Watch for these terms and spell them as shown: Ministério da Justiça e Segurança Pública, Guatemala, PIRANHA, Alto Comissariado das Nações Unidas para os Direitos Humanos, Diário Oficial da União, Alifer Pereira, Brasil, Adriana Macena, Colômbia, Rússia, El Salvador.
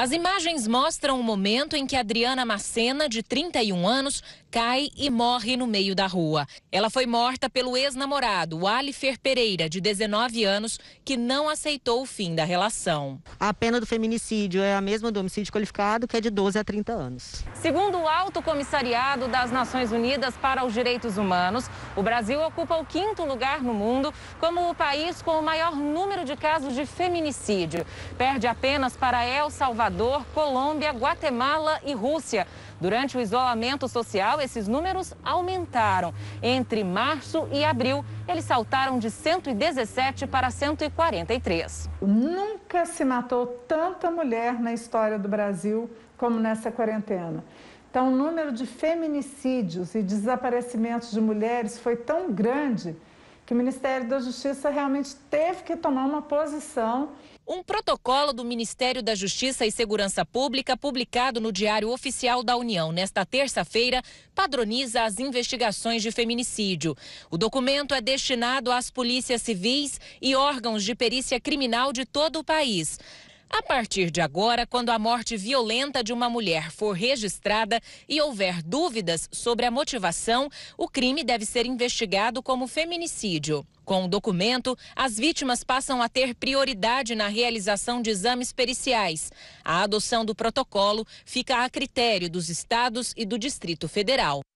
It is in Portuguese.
As imagens mostram o momento em que Adriana Macena, de 31 anos, cai e morre no meio da rua. Ela foi morta pelo ex-namorado, Alifer Pereira, de 19 anos, que não aceitou o fim da relação. A pena do feminicídio é a mesma do homicídio qualificado, que é de 12 a 30 anos. Segundo o Alto Comissariado das Nações Unidas para os Direitos Humanos, o Brasil ocupa o 5º lugar no mundo como o país com o maior número de casos de feminicídio. Perde apenas para El Salvador, Colômbia, Guatemala e Rússia. Durante o isolamento social, esses números aumentaram. Entre março e abril, eles saltaram de 117 para 143. Nunca se matou tanta mulher na história do Brasil como nessa quarentena. Então, o número de feminicídios e desaparecimentos de mulheres foi tão grande que o Ministério da Justiça realmente teve que tomar uma posição. Um protocolo do Ministério da Justiça e Segurança Pública, publicado no Diário Oficial da União nesta terça-feira, padroniza as investigações de feminicídio. O documento é destinado às polícias civis e órgãos de perícia criminal de todo o país. A partir de agora, quando a morte violenta de uma mulher for registrada e houver dúvidas sobre a motivação, o crime deve ser investigado como feminicídio. Com o documento, as vítimas passam a ter prioridade na realização de exames periciais. A adoção do protocolo fica a critério dos estados e do Distrito Federal.